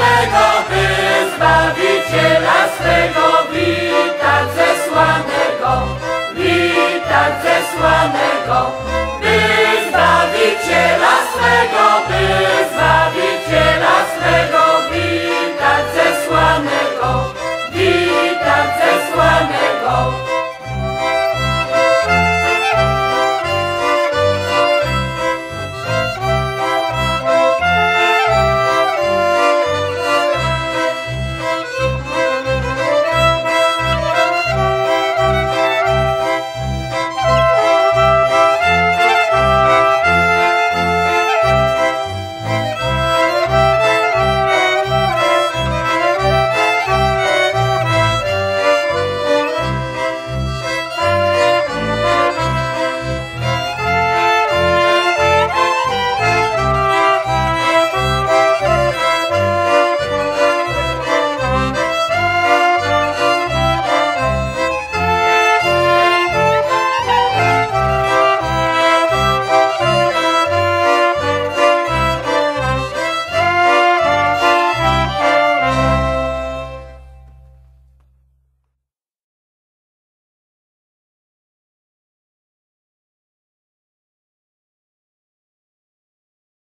swego Ty.